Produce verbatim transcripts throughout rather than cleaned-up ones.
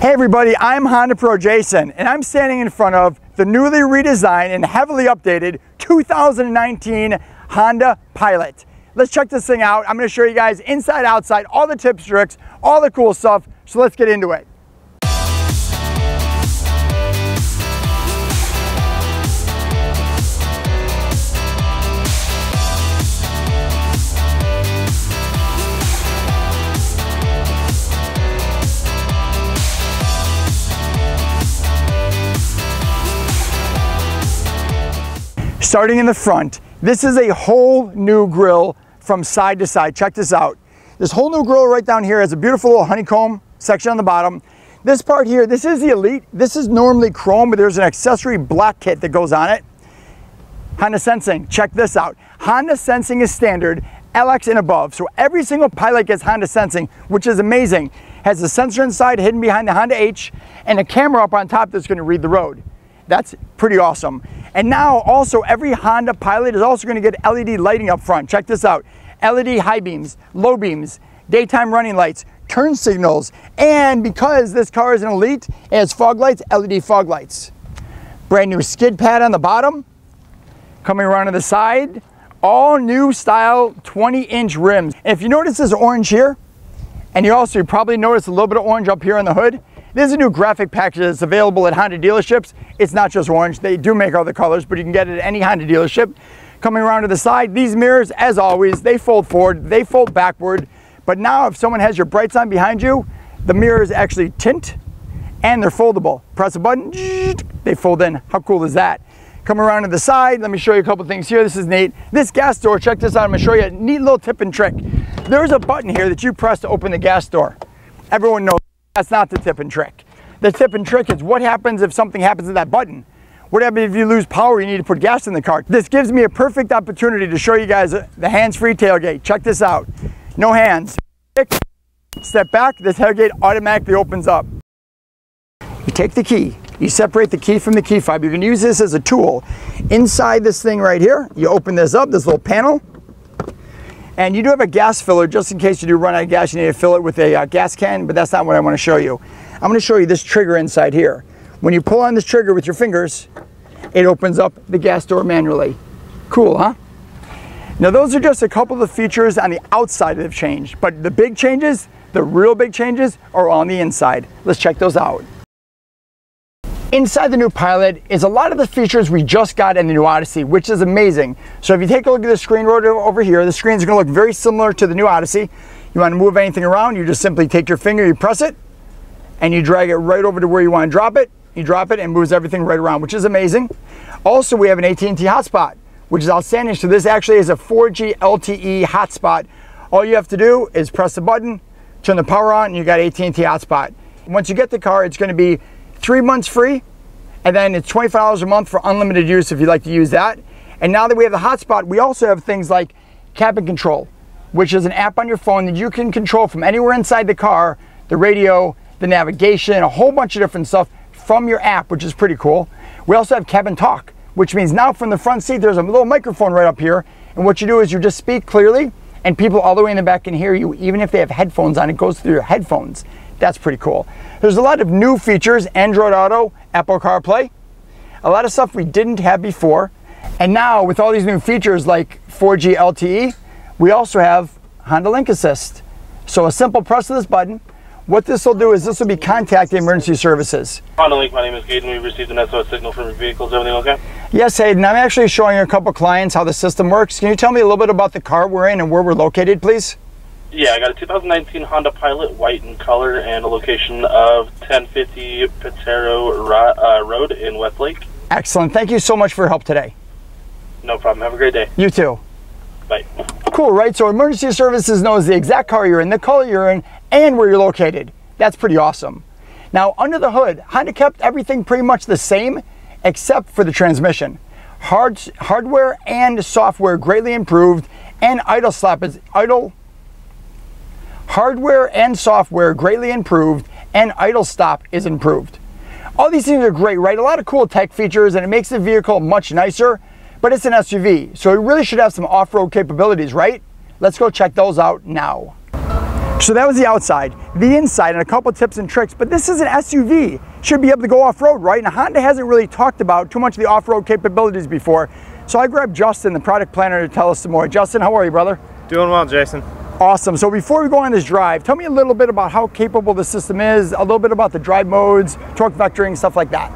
Hey everybody, I'm Honda Pro Jason, and I'm standing in front of the newly redesigned and heavily updated two thousand nineteen Honda Pilot. Let's check this thing out. I'm going to show you guys inside, outside, all the tips, tricks, all the cool stuff. So let's get into it. Starting in the front, this is a whole new grille from side to side. Check this out. This whole new grille right down here has a beautiful little honeycomb section on the bottom. This part here, this is the Elite. This is normally chrome, but there's an accessory black kit that goes on it. Honda Sensing, check this out. Honda Sensing is standard, L X and above. So every single Pilot gets Honda Sensing, which is amazing. Has a sensor inside hidden behind the Honda H and a camera up on top that's gonna read the road. That's pretty awesome. And now also every Honda Pilot is also gonna get L E D lighting up front. Check this out. L E D high beams, low beams, daytime running lights, turn signals, and because this car is an Elite, it has fog lights, L E D fog lights. Brand new skid pad on the bottom, coming around to the side, all new style twenty inch rims. And if you notice this orange here, and you also probably notice a little bit of orange up here on the hood, there's a new graphic package that's available at Honda dealerships. It's not just orange. They do make other colors, but you can get it at any Honda dealership. Coming around to the side, these mirrors, as always, they fold forward, they fold backward. But now if someone has your brights on behind you, the mirrors actually tint and they're foldable. Press a button, they fold in. How cool is that? Come around to the side. Let me show you a couple things here. This is neat. This gas door, check this out. I'm gonna show you a neat little tip and trick. There's a button here that you press to open the gas door. Everyone knows. That's not the tip and trick. The tip and trick is what happens if something happens to that button. What happens if you lose power, you need to put gas in the car. This gives me a perfect opportunity to show you guys the hands-free tailgate. Check this out. No hands. Step back, the tailgate automatically opens up. You take the key, you separate the key from the key fob. You can use this as a tool. Inside this thing right here, you open this up, this little panel, and you do have a gas filler just in case you do run out of gas, you need to fill it with a uh, gas can, but that's not what I want to show you. I'm going to show you this trigger inside here. When you pull on this trigger with your fingers, it opens up the gas door manually. Cool, huh? Now those are just a couple of the features on the outside that have changed, but the big changes, the real big changes, are on the inside. Let's check those out. Inside the new Pilot is a lot of the features we just got in the new Odyssey, which is amazing. So if you take a look at the screen right over here, the screen's gonna look very similar to the new Odyssey. You wanna move anything around, you just simply take your finger, you press it, and you drag it right over to where you wanna drop it. You drop it and moves everything right around, which is amazing. Also, we have an A T and T hotspot, which is outstanding. So this actually is a four G L T E hotspot. All you have to do is press the button, turn the power on, and you got A T and T hotspot. Once you get the car, it's gonna be three months free, and then it's twenty-five dollars a month for unlimited use if you'd like to use that. And now that we have the hotspot, we also have things like Cabin Control, which is an app on your phone that you can control from anywhere inside the car, the radio, the navigation, a whole bunch of different stuff from your app, which is pretty cool. We also have Cabin Talk, which means now from the front seat, there's a little microphone right up here, and what you do is you just speak clearly, and people all the way in the back can hear you, even if they have headphones on, it goes through your headphones. That's pretty cool. There's a lot of new features, Android Auto, Apple CarPlay, a lot of stuff we didn't have before. And now with all these new features like four G L T E, we also have Honda Link Assist. So a simple press of this button, what this will do is this will be contacting emergency services. Honda Link, my name is Gaiden. We received an S O S signal from your vehicle. Is everything okay? Yes, Hayden. I'm actually showing a couple clients how the system works. Can you tell me a little bit about the car we're in and where we're located, please? Yeah, I got a two thousand nineteen Honda Pilot, white in color, and a location of ten fifty Patero uh, Road in Westlake. Excellent. Thank you so much for your help today. No problem. Have a great day. You too. Bye. Cool, right? So emergency services knows the exact car you're in, the color you're in, and where you're located. That's pretty awesome. Now, under the hood, Honda kept everything pretty much the same except for the transmission. Hard, hardware and software greatly improved, and idle slap is idle... Hardware and software greatly improved, and idle stop is improved. All these things are great, right? A lot of cool tech features, and it makes the vehicle much nicer, but it's an S U V, so it really should have some off-road capabilities, right? Let's go check those out now. So that was the outside, the inside, and a couple tips and tricks, but this is an S U V. Should be able to go off-road, right? And Honda hasn't really talked about too much of the off-road capabilities before. So I grabbed Justin, the product planner, to tell us some more. Justin, how are you, brother? Doing well, Jason. Awesome. So before we go on this drive, tell me a little bit about how capable the system is, a little bit about the drive modes, torque vectoring, stuff like that.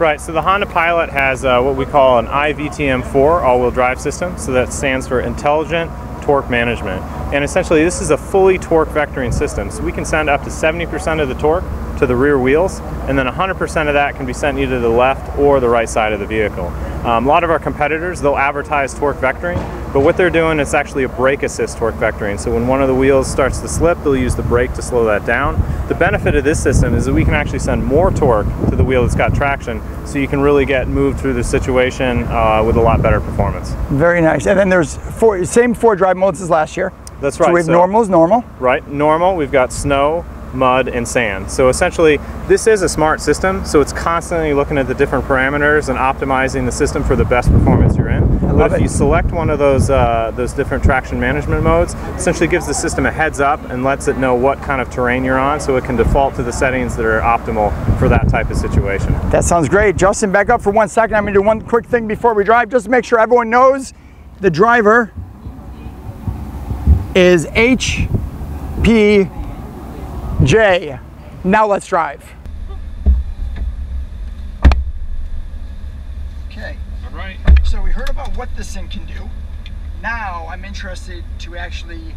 Right, so the Honda Pilot has uh, what we call an i V T M four all-wheel drive system, so that stands for Intelligent Torque Management. And essentially this is a fully torque vectoring system, so we can send up to seventy percent of the torque to the rear wheels, and then one hundred percent of that can be sent either to the left or the right side of the vehicle. Um, a lot of our competitors, they'll advertise torque vectoring, but what they're doing is actually a brake assist torque vectoring. So when one of the wheels starts to slip, they'll use the brake to slow that down. The benefit of this system is that we can actually send more torque to the wheel that's got traction, so you can really get moved through the situation uh, with a lot better performance. Very nice. And then there's four, same four drive modes as last year. That's right. So we have so, normal is normal. Right, normal, we've got snow, mud, and sand. So essentially this is a smart system, so it's constantly looking at the different parameters and optimizing the system for the best performance you're in. But if you select one of those uh, those different traction management modes, essentially gives the system a heads up and lets it know what kind of terrain you're on, so it can default to the settings that are optimal for that type of situation. That sounds great. Justin, back up for one second. I'm gonna do one quick thing before we drive, just to make sure everyone knows the driver is H P J. Now let's drive. Okay. All right. So we heard about what this thing can do. Now I'm interested to actually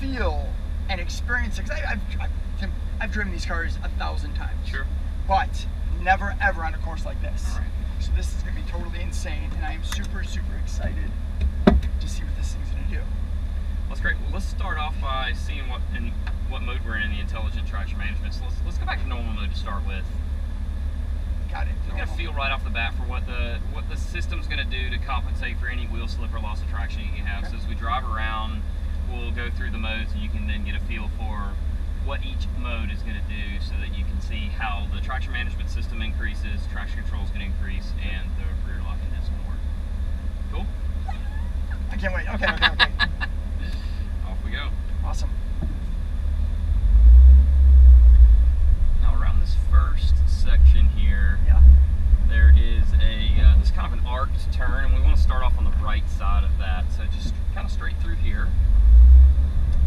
feel and experience it, because I've, I've, I've, I've driven these cars a thousand times. Sure. But never ever on a course like this. All right. So this is going to be totally insane, and I am super, super excited to see what this thing's going to do. That's great. Well, let's start off by seeing what in what mode we're in, the intelligent traction management. So let's, let's go back to normal mode to start with. Got it. We're going to feel right off the bat for what the what the system's going to do to compensate for any wheel slip or loss of traction you have. Okay. So as we drive around, we'll go through the modes, and you can then get a feel for what each mode is going to do, so that you can see how the traction management system increases, traction control is going to increase, and the rear locking is going to work. Cool? I can't wait. Okay, okay, okay. Go. Awesome. Now around this first section here, yeah. There is a uh, this kind of an arced turn, and we want to start off on the right side of that. So just kind of straight through here.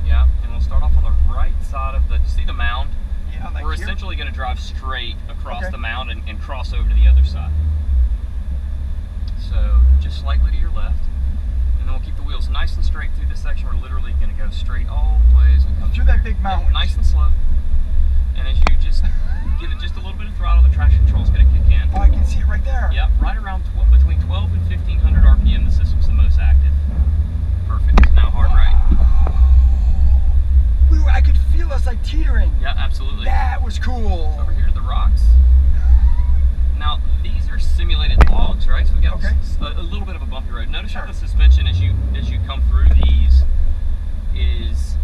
Yeah, and we'll start off on the right side of the. See the mound? Yeah. Like We're here? essentially going to drive straight across okay. the mound and, and cross over to the other side. So just slightly to your left. And then we'll keep the wheels nice and straight through this section. We're literally going to go straight all the way as we come through that big mountain. Yeah, nice and slow. And as you just give it just a little bit of throttle, the traction control is going to kick in. Oh, I can see it right there. Yep, right around tw between twelve and fifteen hundred R P M, the system's the most active. Perfect. Now hard wow. right. We were, I could feel us like teetering. Yeah, absolutely. That was cool. Over here to the rocks. Now, these are simulated logs, right? So we got okay. a, a little bit of a bumpy road. Notice sure. how the suspension as you as you come through these is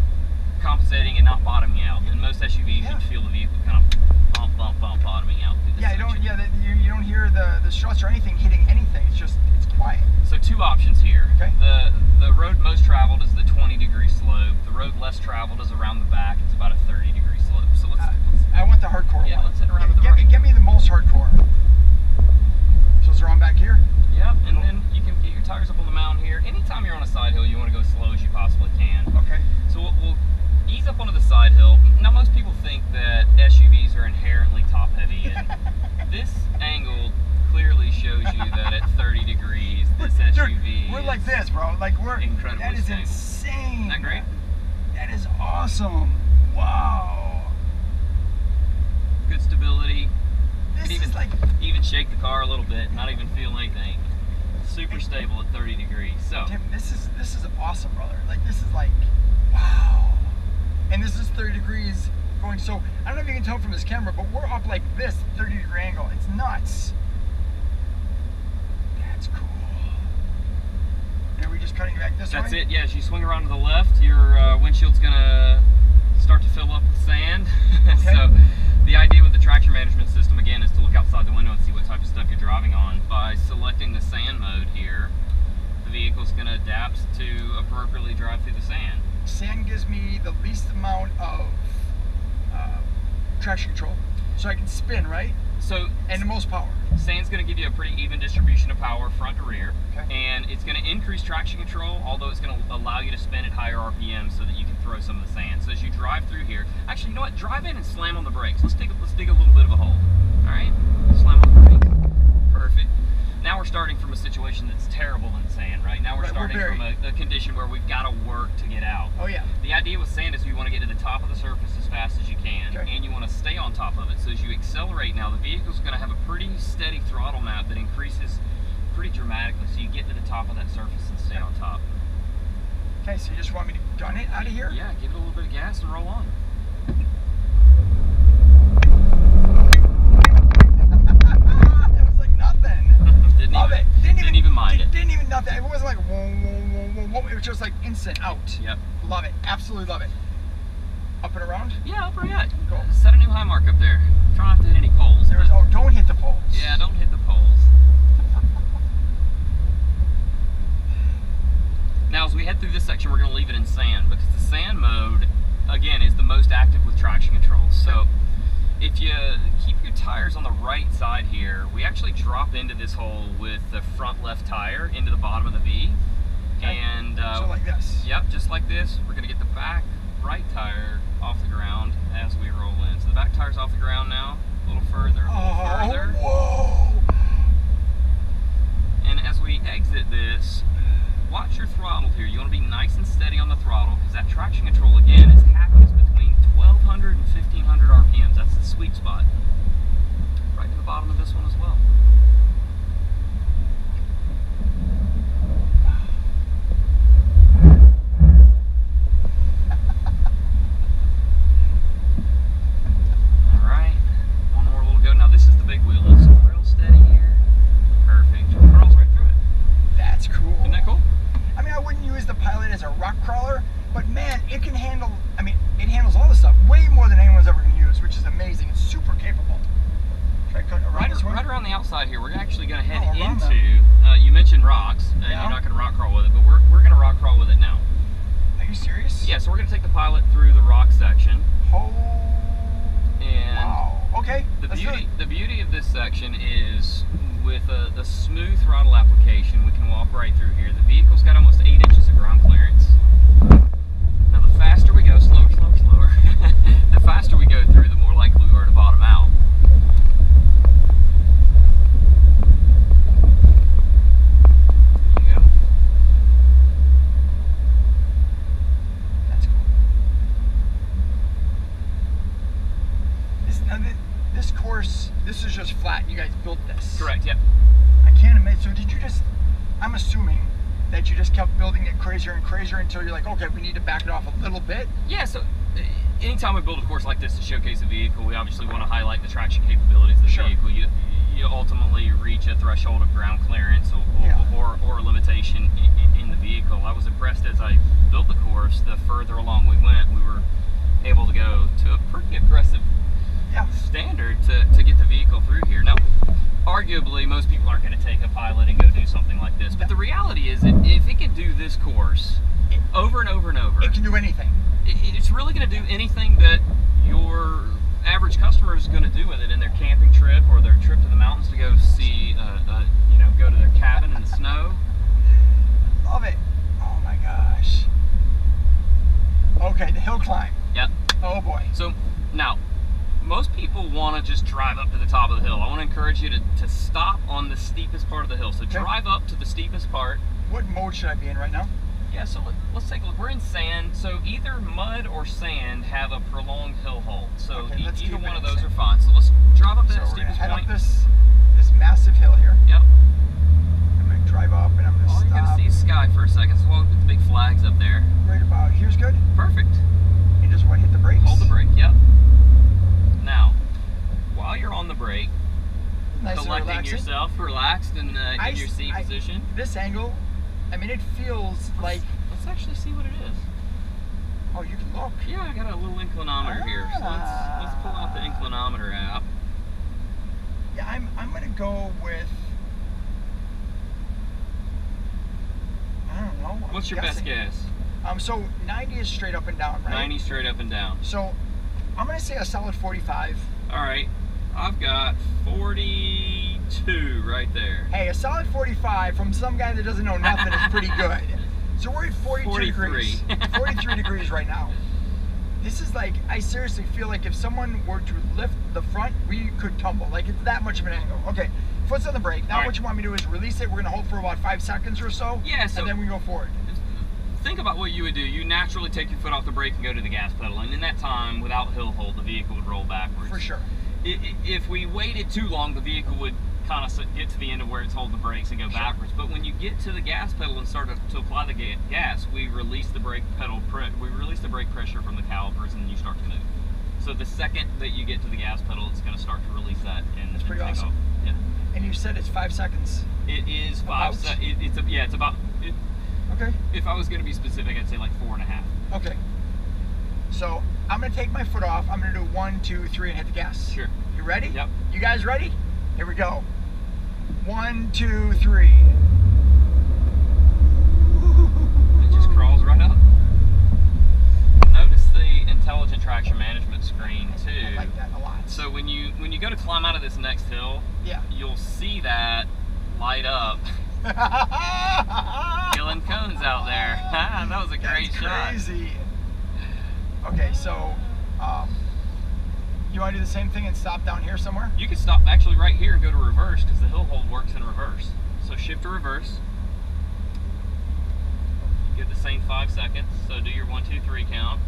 compensating and not bottoming out. In most S U Vs, yeah. you feel the vehicle kind of bump, bump, bump, bottoming out. Through this yeah, you don't. Yeah, the, you, you don't hear the the struts or anything hitting anything. It's just it's quiet. So two options here. Okay. The the road most traveled is the twenty degree slope. The road less traveled is around the back. It's about a thirty degree slope. So let's. Uh, let's I want the hardcore yeah, one. Yeah, let's hit around yeah, to the get, right. Get me the most hardcore. Are on back here. Yep, and cool. then you can get your tires up on the mound here. Anytime you're on a side hill, you want to go as slow as you possibly can. Okay. So we'll, we'll ease up onto the side hill. Now, most people think that S U Vs are inherently top-heavy, and this angle clearly shows you that at thirty degrees, this S U V Dude, we're is like this, bro. Like we're incredibly That is stable. insane. Isn't that great? That is awesome. Wow. Good stability. This even, is like, even shake the car a little bit, not even feel anything. Super stable at thirty degrees. So Tim, this is this is awesome, brother. Like this is like wow. And this is thirty degrees going so I don't know if you can tell from this camera, but we're up like this thirty degree angle. It's nuts. That's cool. And are we just cutting back this way? That's it. Yeah, as you swing around to the left, your uh, windshield's gonna start to fill up with sand. Okay. So the idea with the traction management system, again, is to look outside the window and see what type of stuff you're driving on. By selecting the sand mode here, the vehicle's going to adapt to appropriately drive through the sand. sand gives me the least amount of uh, traction control, so I can spin, right? So and the most power. Sand's going to give you a pretty even distribution of power front to rear, okay. And it's going to increase traction control, although it's going to allow you to spin at higher R P M so that you can throw some of the sand. So as you drive through here, actually, you know what? Drive in and slam on the brakes. Let's dig. Let's dig a little bit of a hole. All right, slam on the brakes. Perfect. Now we're starting from a situation that's terrible in sand, right? Now we're right, starting we're from a, a condition where we've got to work to get out. Oh yeah. The idea with sand is you want to get to the top of the surface as fast as you can, okay. And you want to stay on top of it. So as you accelerate now, the vehicle's going to have a pretty steady throttle map that increases pretty dramatically. So you get to the top of that surface and stay okay. on top. Okay, so you just want me to gun it out of here? Yeah, give it a little bit of gas and roll on. Just like instant out. Yep. Love it. Absolutely love it. Up and around? Yeah, up and around. Cool. Set a new high mark up there. Try not to hit any poles. There is, oh, don't hit the poles. Yeah, don't hit the poles. Now, as we head through this section, we're going to leave it in sand because the sand mode, again, is the most active with traction control. So if you keep your tires on the right side here, we actually drop into this hole with the front left tire into the bottom of the V. And uh, so like this. Yep, just like this. We're gonna get the back right tire off the ground as we roll in. So the back tire's off the ground now, a little further, a little oh, further. Whoa. And as we exit this, watch your throttle here. You want to be nice and steady on the throttle because that traction control again is happens between twelve hundred and fifteen hundred R P Ms. That's the sweet spot. Right to the bottom of this one as well. Until you're like, okay, we need to back it off a little bit. Yeah, so anytime we build a course like this to showcase a vehicle, we obviously want to highlight the traction capabilities of the sure. vehicle. You, you ultimately reach a threshold of ground clearance or, or, yeah. or, or a limitation in, in the vehicle. I was impressed as I built the course, the further along we went, we were able to go to a pretty aggressive yeah. standard to, to get the vehicle through here. Now, arguably, most people aren't going to take a Pilot and go do something like this, but the reality is that if it could do this course, over and over and over. It can do anything. It, it's really going to do anything that your average customer is going to do with it in their camping trip or their trip to the mountains to go see, uh, uh, you know, go to their cabin in the snow. Love it. Oh my gosh. Okay, the hill climb. Yep. Oh boy. So now, most people want to just drive up to the top of the hill. I want to encourage you to, to stop on the steepest part of the hill. So okay. drive up to the steepest part. What mode should I be in right now? Yeah, so let, let's take a look. We're in sand, so either mud or sand have a prolonged hill hole. So okay, e either one of those sand. Are fine. So let's drive up to so the steepest head point. Up this this massive hill here. Yep. I'm gonna drive up and I'm gonna All stop. All you're gonna see is sky for a second. So we'll get the big flags up there. Right about here's good. Perfect. And just what hit the brakes. Hold the brake. Yep. Now, while you're on the brake, nice selecting relaxing. Yourself, relaxed and uh, in I, your seat I, position. This angle. I mean, it feels let's, like... Let's actually see what it is. Oh, you can look. Yeah, I got a little inclinometer ah. here. So let's, let's pull out the inclinometer app. Yeah, I'm, I'm going to go with... I don't know. I'm What's your guessing. Best guess? Um, so ninety is straight up and down, right? ninety straight up and down. So I'm gonna say a solid forty-five. All right, I've got forty-two right there. Hey, a solid forty-five from some guy that doesn't know nothing is pretty good. So we're at forty-two degrees, forty-three degrees right now. This is like, I seriously feel like if someone were to lift the front, we could tumble. Like, it's that much of an angle. Okay, foot's on the brake. Now what you want me to do is release it. We're gonna hold for about five seconds or so. Yeah, so and then we go forward. Think about what you would do. You naturally take your foot off the brake and go to the gas pedal, and in that time, without hill hold, the vehicle would roll backwards. For sure. If we waited too long, the vehicle would kind of get to the end of where it's holding the brakes and go sure. backwards. But when you get to the gas pedal and start to apply the gas, we release the brake pedal. We release the brake pressure from the calipers, and you start to move. So the second that you get to the gas pedal, it's going to start to release that. And that's pretty awesome. Off. Yeah. And you said it's five seconds. It is five. Se it, it's a, yeah. It's about. It, okay. If I was going to be specific, I'd say like four and a half. Okay. So I'm going to take my foot off. I'm going to do one, two, three, and hit the gas. Sure. You ready? Yep. You guys ready? Here we go. One, two, three. It just crawls right up. Notice the Intelligent Traction Management screen too. I like that a lot. So when you when you go to climb out of this next hill, yeah, you'll see that light up. Killing cones out there. That was a great shot. That's crazy. Okay, so um, you want to do the same thing and stop down here somewhere? You can stop actually right here and go to reverse because the hill hold works in reverse. So shift to reverse. You get the same five seconds. So do your one, two, three count,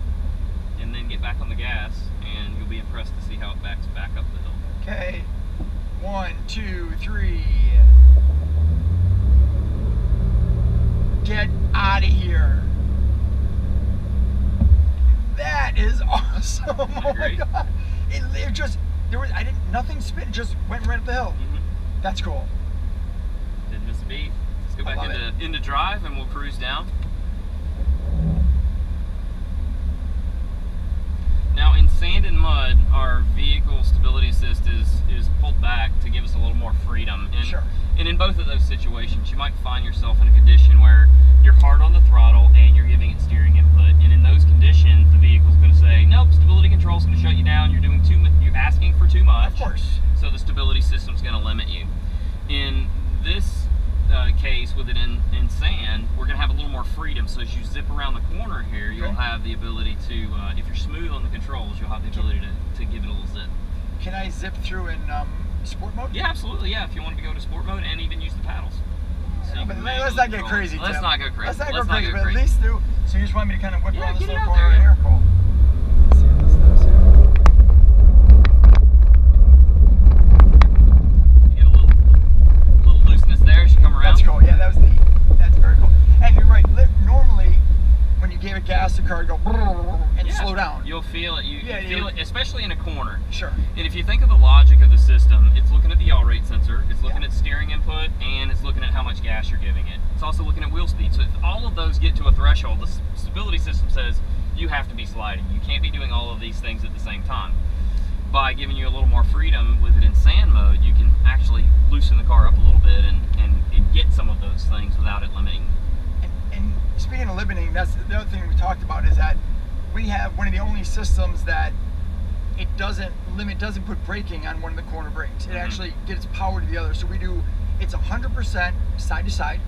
and then get back on the gas, and you'll be impressed to see how it backs back up the hill. Okay, one, two, three. Get out of here. That is awesome. Oh my God. It, it just, there was, I didn't, nothing spin, it just went right up the hill. Mm-hmm. That's cool. Didn't miss a beat. Let's go back into, into drive and we'll cruise down. Now in sand and mud, our vehicle stability assist is, is pulled back to give us a little more freedom. And, sure. And in both of those situations, you might find yourself in a condition where you're hard on the throttle and you're giving it steering input. And in those conditions, the vehicle's going to say, nope, stability control's going to shut you down. You're doing too, you're asking for too much. Of course. So the stability system's going to limit you. In this uh, case, with it in, in sand, we're going to have a little more freedom. So as you zip around the corner here, you'll okay. have the ability to, uh, if you're smooth on the controls, you'll have the ability to, to give it a little zip. Can I zip through and... Um sport mode? Yeah, absolutely. Yeah, if you wanted to go to sport mode and even use the paddles. So yeah, but let's not get crazy, Tim. Let's not go crazy. Let's not go crazy, but at least do. So you just want me to kind of whip around this little corner right here? Cool. Let's see what this does here. You get a little, little looseness there as you come around. That's cool. Yeah, that was neat. That's very cool. And you're right. Normally, when you give it gas, the car would go and yeah, slow down. You'll feel it. You yeah, feel you'll... it, especially in a corner. Sure. And if you think of the logic of the system, it's looking at the yaw rate sensor, it's looking yeah. at steering input, and it's looking at how much gas you're giving it. It's also looking at wheel speed. So if all of those get to a threshold, the stability system says you have to be sliding. You can't be doing all of these things at the same time. By giving you a little more freedom with it in sand mode, you can actually loosen the car up a little bit and, and, and get some of those things without it limiting. And speaking of limiting, that's the other thing we talked about is that we have one of the only systems that it doesn't limit, doesn't put braking on one of the corner brakes. It mm-hmm. actually gets power to the other. So we do, it's one hundred percent side to side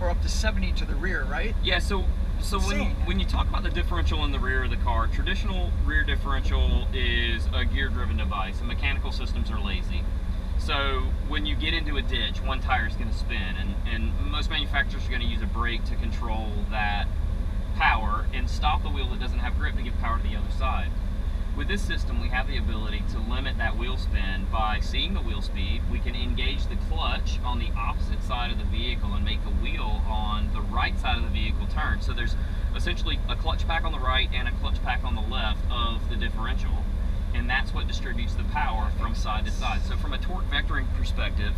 or up to seventy to the rear, right? Yeah, so so when, when you talk about the differential in the rear of the car, traditional rear differential is a gear-driven device and mechanical systems are lazy. So when you get into a ditch, one tire is going to spin, and, and most manufacturers are going to use a brake to control that power and stop the wheel that doesn't have grip to give power to the other side. With this system, we have the ability to limit that wheel spin by seeing the wheel speed. We can engage the clutch on the opposite side of the vehicle and make the wheel on the right side of the vehicle turn. So there's essentially a clutch pack on the right and a clutch pack on the left of the differential. And that's what distributes the power from side to side. So from a torque vectoring perspective,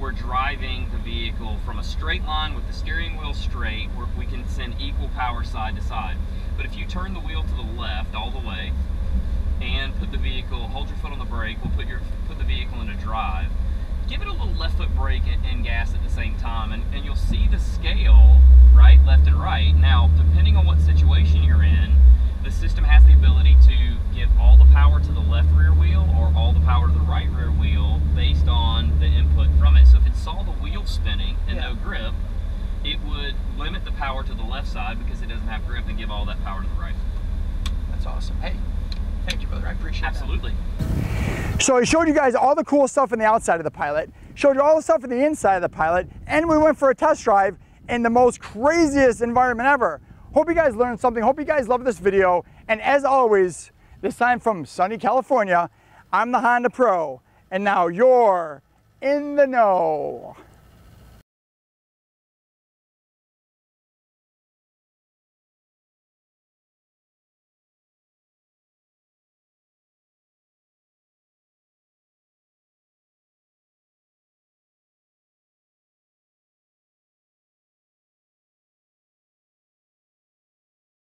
we're driving the vehicle from a straight line with the steering wheel straight, where we can send equal power side to side. But if you turn the wheel to the left all the way and put the vehicle, hold your foot on the brake, we'll put your put the vehicle into drive, give it a little left foot brake and, and gas at the same time, and, and you'll see the scale, right, left and right. Now, depending on what situation wheel spinning and yeah. no grip, it would limit the power to the left side because it doesn't have grip and give all that power to the right. That's awesome. Hey, thank you, brother. I appreciate it. Absolutely. That. So I showed you guys all the cool stuff on the outside of the Pilot, showed you all the stuff on the inside of the Pilot, and we went for a test drive in the most craziest environment ever. Hope you guys learned something. Hope you guys love this video. And as always, this time from sunny California, I'm the Honda Pro, and now you're in the know.